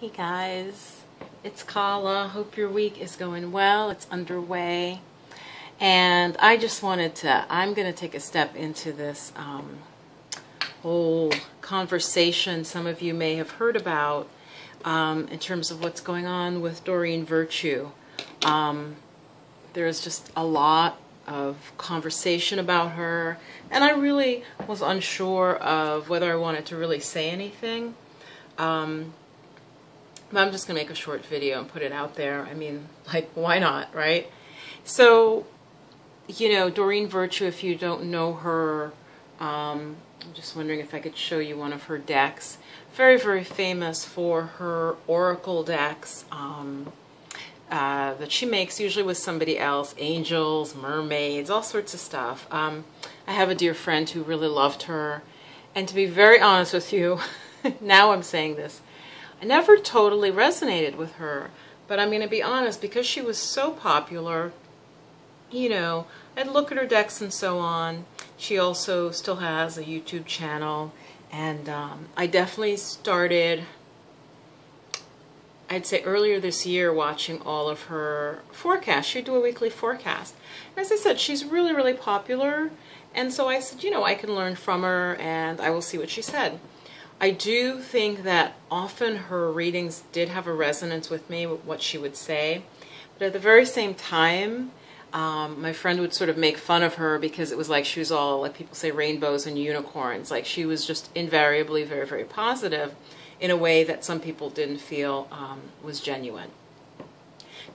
Hey guys, it's Kala. Hope your week is going well. It's underway. And I just wanted to, I'm going to take a step into this whole conversation some of you may have heard about in terms of what's going on with Doreen Virtue. There's just a lot of conversation about her, and I really was unsure of whether I wanted to really say anything. But I'm just going to make a short video and put it out there. I mean, like, why not, right? So, you know, Doreen Virtue, if you don't know her, I'm just wondering if I could show you one of her decks. Very, very famous for her oracle decks that she makes, usually with somebody else, angels, mermaids, all sorts of stuff. I have a dear friend who really loved her. And to be very honest with you, now I'm saying this, I never totally resonated with her. But I'm going to be honest, because she was so popular, you know, I'd look at her decks and so on. She also still has a YouTube channel, and I definitely started, I'd say earlier this year, watching all of her forecasts. She'd do a weekly forecast. As I said, she's really, really popular, and so I said, you know, I can learn from her, and I will see what she said. I do think that often her readings did have a resonance with me, with what she would say, but at the very same time, my friend would sort of make fun of her because it was like she was all, like people say, rainbows and unicorns. Like she was just invariably very, very positive in a way that some people didn't feel was genuine.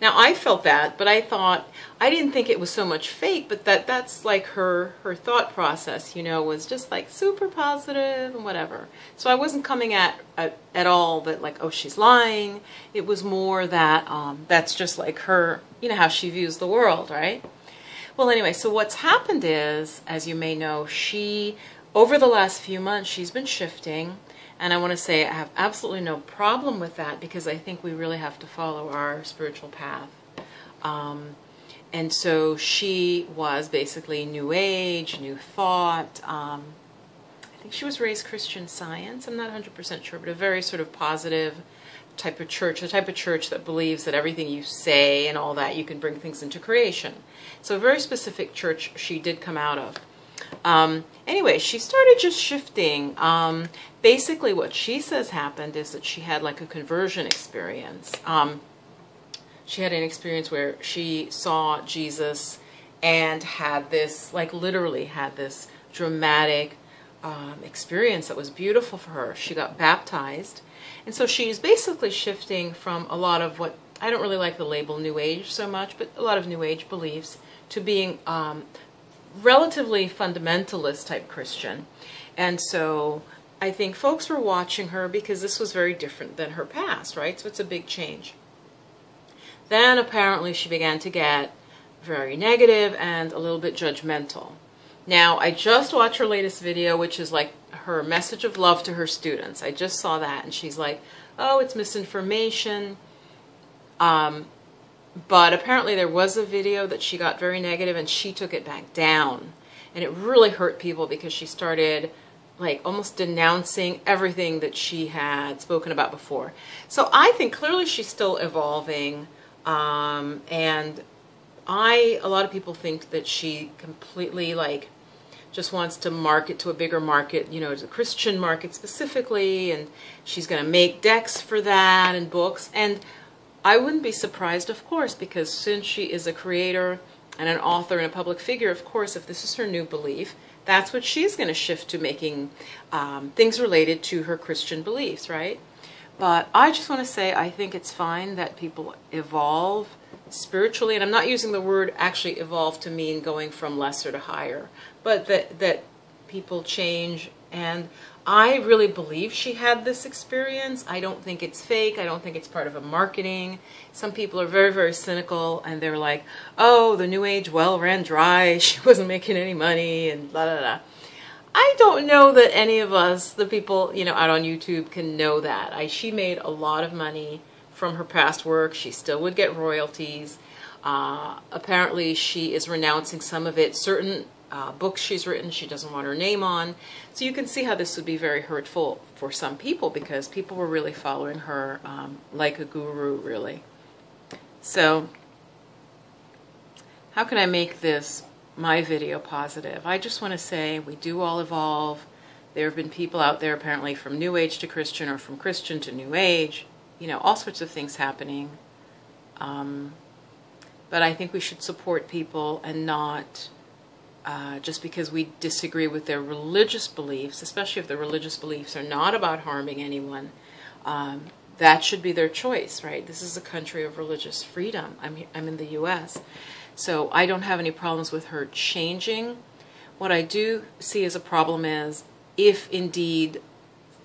Now, I felt that, but I thought, I didn't think it was so much fake, but that's like her thought process, you know, was just like super positive and whatever. So I wasn't coming at all that like, oh, she's lying. It was more that that's just like her, you know, how she views the world, right? Well, anyway, so what's happened is, as you may know, she, over the last few months, she's been shifting. And I want to say I have absolutely no problem with that, because I think we really have to follow our spiritual path. And so she was basically New Age, New Thought. I think she was raised Christian Science. I'm not 100% sure, but a very sort of positive type of church, the type of church that believes that everything you say and all that, you can bring things into creation. So a very specific church she did come out of. Anyway, she started just shifting. Basically what she says happened is that she had like a conversion experience. She had an experience where she saw Jesus and had this, like literally had this dramatic experience that was beautiful for her. She got baptized. And so she's basically shifting from a lot of what, I don't really like the label New Age so much, but a lot of New Age beliefs, to being relatively fundamentalist type Christian. And so I think folks were watching her because this was very different than her past, right? So it's a big change. Then apparently she began to get very negative and a little bit judgmental. Now, I just watched her latest video, which is like her message of love to her students. I just saw that, and she's like, oh, it's misinformation. But apparently there was a video that she got very negative, and she took it back down. And it really hurt people because she started like almost denouncing everything that she had spoken about before. So I think clearly she's still evolving. And a lot of people think that she completely like just wants to market to a bigger market, you know, the Christian market specifically, and she's going to make decks for that and books. And I wouldn't be surprised, of course, because since she is a creator and an author and a public figure, of course, if this is her new belief, that's what she's going to shift to, making things related to her Christian beliefs, right? But I just want to say I think it's fine that people evolve spiritually, and I'm not using the word actually evolve to mean going from lesser to higher, but that people change. And I really believe she had this experience. I don't think it's fake. I don't think it's part of a marketing. Some people are very, very cynical, and they're like, oh, the New Age well ran dry. She wasn't making any money and blah, blah, blah. I don't know that any of us, the people, you know, out on YouTube, can know that. She made a lot of money from her past work. She still would get royalties. Apparently, she is renouncing some of it, certain books she's written she doesn't want her name on. So you can see how this would be very hurtful for some people, because people were really following her like a guru, really. So how can I make this, my video, positive? I just want to say we do all evolve. There have been people out there apparently from New Age to Christian, or from Christian to New Age, you know, all sorts of things happening. But I think we should support people, and not just because we disagree with their religious beliefs, especially if the religious beliefs are not about harming anyone. That should be their choice, right? This is a country of religious freedom. I'm in the U.S., so I don't have any problems with her changing. What I do see as a problem is if indeed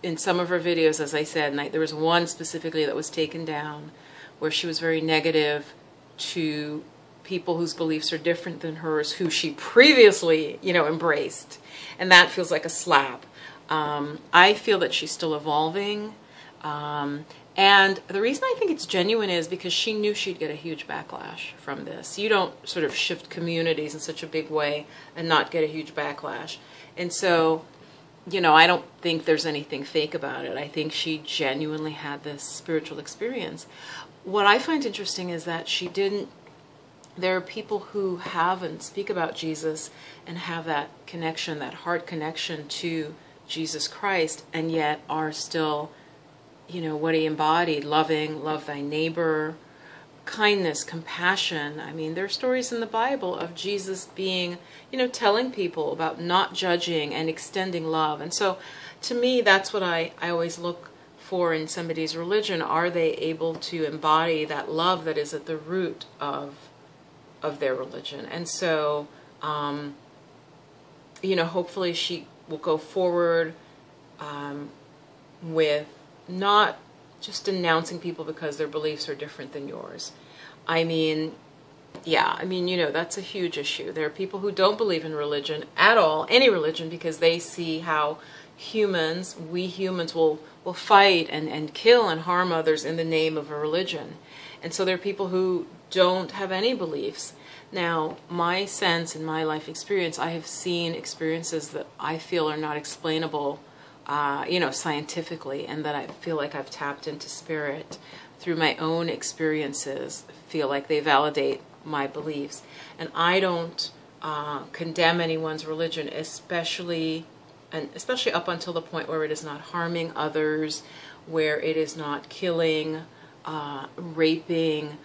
in some of her videos, as I said, and there was one specifically that was taken down where she was very negative to people whose beliefs are different than hers, who she previously, you know, embraced. And that feels like a slap. I feel that she's still evolving. And the reason I think it's genuine is because she knew she'd get a huge backlash from this. You don't sort of shift communities in such a big way and not get a huge backlash. And so, you know, I don't think there's anything fake about it. I think she genuinely had this spiritual experience. What I find interesting is that she didn't, there are people who have and speak about Jesus and have that connection, that heart connection to Jesus Christ, and yet are still, you know, what he embodied, loving, love thy neighbor, kindness, compassion. I mean, there are stories in the Bible of Jesus being, you know, telling people about not judging and extending love. And so to me, that's what I always look for in somebody's religion. Are they able to embody that love that is at the root of their religion? And so, you know, hopefully she will go forward with not just denouncing people because their beliefs are different than yours. I mean, yeah, I mean, you know, that's a huge issue. There are people who don't believe in religion at all, any religion, because they see how humans, we humans will fight and kill and harm others in the name of a religion. And so there are people who don't have any beliefs. Now, my sense in my life experience, I have seen experiences that I feel are not explainable you know, scientifically, and that I feel like I've tapped into spirit through my own experiences, feel like they validate my beliefs. And I don't condemn anyone's religion, especially up until the point where it is not harming others, where it is not killing, raping,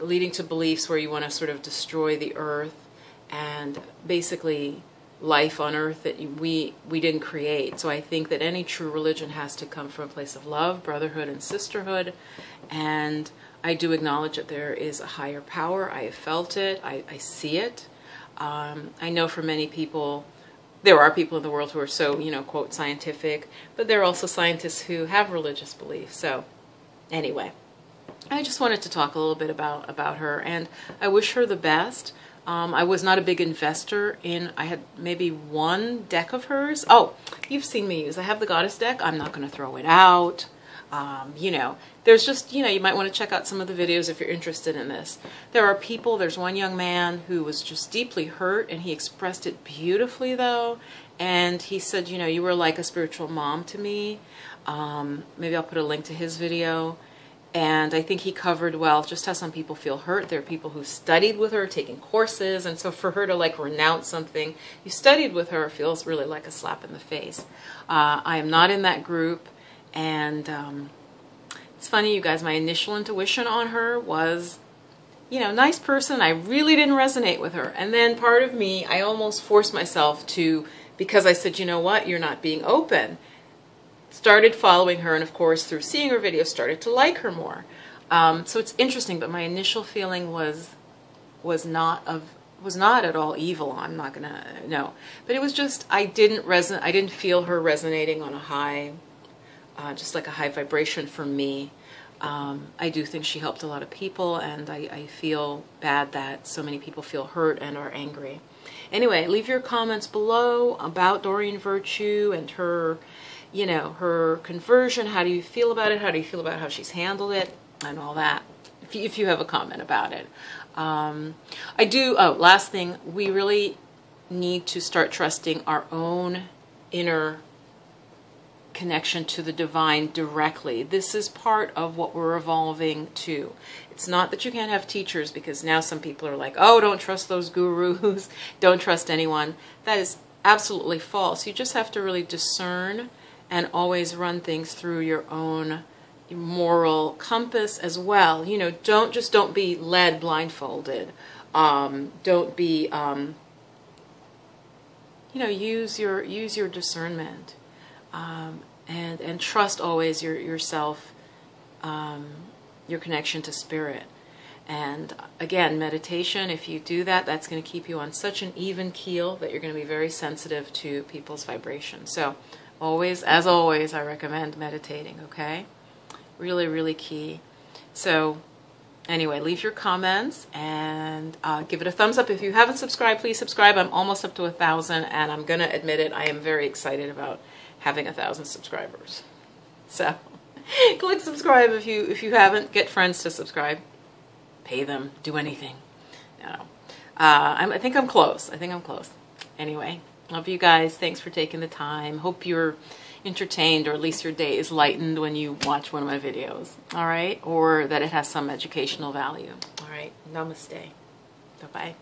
leading to beliefs where you want to sort of destroy the earth and basically life on earth that we didn't create. So I think that any true religion has to come from a place of love, brotherhood, and sisterhood. And I do acknowledge that there is a higher power. I have felt it. I see it. I know for many people, there are people in the world who are so, you know, quote, scientific, but there are also scientists who have religious beliefs. So anyway, I just wanted to talk a little bit about her, and I wish her the best. I was not a big investor in, I had maybe one deck of hers. Oh, you've seen me use, I have the Goddess deck. I'm not going to throw it out. You know, there's just, you know, you might want to check out some of the videos if you're interested in this. There are people, there's one young man who was just deeply hurt, and he expressed it beautifully though. And he said, you know, you were like a spiritual mom to me. Maybe I'll put a link to his video. And I think he covered well just how some people feel hurt. There are people who studied with her, taking courses, and so for her to like renounce something you studied with her feels really like a slap in the face. I am not in that group, and it's funny, you guys, my initial intuition on her was, you know, nice person. I really didn't resonate with her. And then part of me, I almost forced myself to, because I said, you know what, you're not being open. Started following her, and of course through seeing her videos started to like her more. So it's interesting, but my initial feeling was not at all evil. I'm not gonna, no, but it was just I didn't feel her resonating on a high, just like a high vibration for me. I do think she helped a lot of people, and I feel bad that so many people feel hurt and are angry. Anyway, leave your comments below about Doreen Virtue and her, you know, her conversion. How do you feel about it? How do you feel about how she's handled it and all that, if you have a comment about it. I do, oh, last thing, we really need to start trusting our own inner connection to the divine directly. This is part of what we're evolving to. It's not that you can't have teachers, because now some people are like, oh, don't trust those gurus, don't trust anyone. That is absolutely false. You just have to really discern and always run things through your own moral compass as well. You know, don't be led blindfolded. Don't be, you know, use your discernment. And trust always yourself, your connection to spirit. And again, meditation, if you do that, that's going to keep you on such an even keel that you're going to be very sensitive to people's vibration. So always, as always, I recommend meditating, okay? Really, really key. So anyway, leave your comments and give it a thumbs up. If you haven't subscribed, please subscribe. I'm almost up to 1,000, and I'm going to admit it, I am very excited about having 1,000 subscribers. So click subscribe if you haven't. Get friends to subscribe. Pay them. Do anything. No. I think I'm close. I think I'm close. Anyway, love you guys. Thanks for taking the time. Hope you're entertained, or at least your day is lightened when you watch one of my videos. All right? Or that it has some educational value. All right. Namaste. Bye-bye.